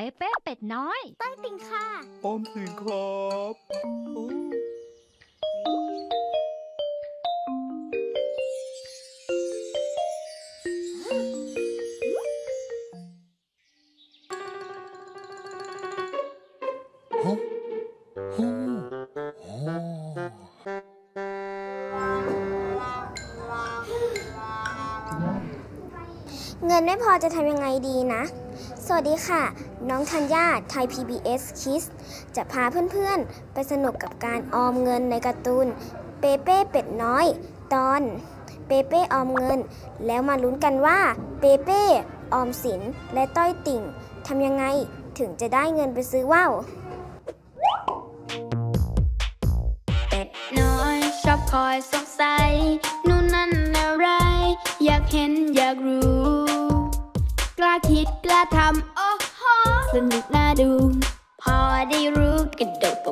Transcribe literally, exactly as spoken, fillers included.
เป๊ะเป๊ะเป็ดน้อยเต้ยติ่งค่ะอ้อมสิงครับเงินไม่พอจะทำยังไงดีนะสวัสดีค่ะน้องธัญญาไทย พี บี เอส Kids จะพาเพื่อนๆไปสนุกกับการออมเงินในการ์ตูนเปเป้เป็ดน้อยตอนเปเป้ออมเงินแล้วมาลุ้นกันว่าเปเป้ออมสินและต้อยติ่งทำยังไงถึงจะได้เงินไปซื้อว่าวเป็ดน้อยชอบคอยสงสัยนู่นนั่นอะไรอยากเห็นอยากรู้กล้าคิดกล้าทำโอ้โหสนุกน่าดูพอได้รู้กระโดด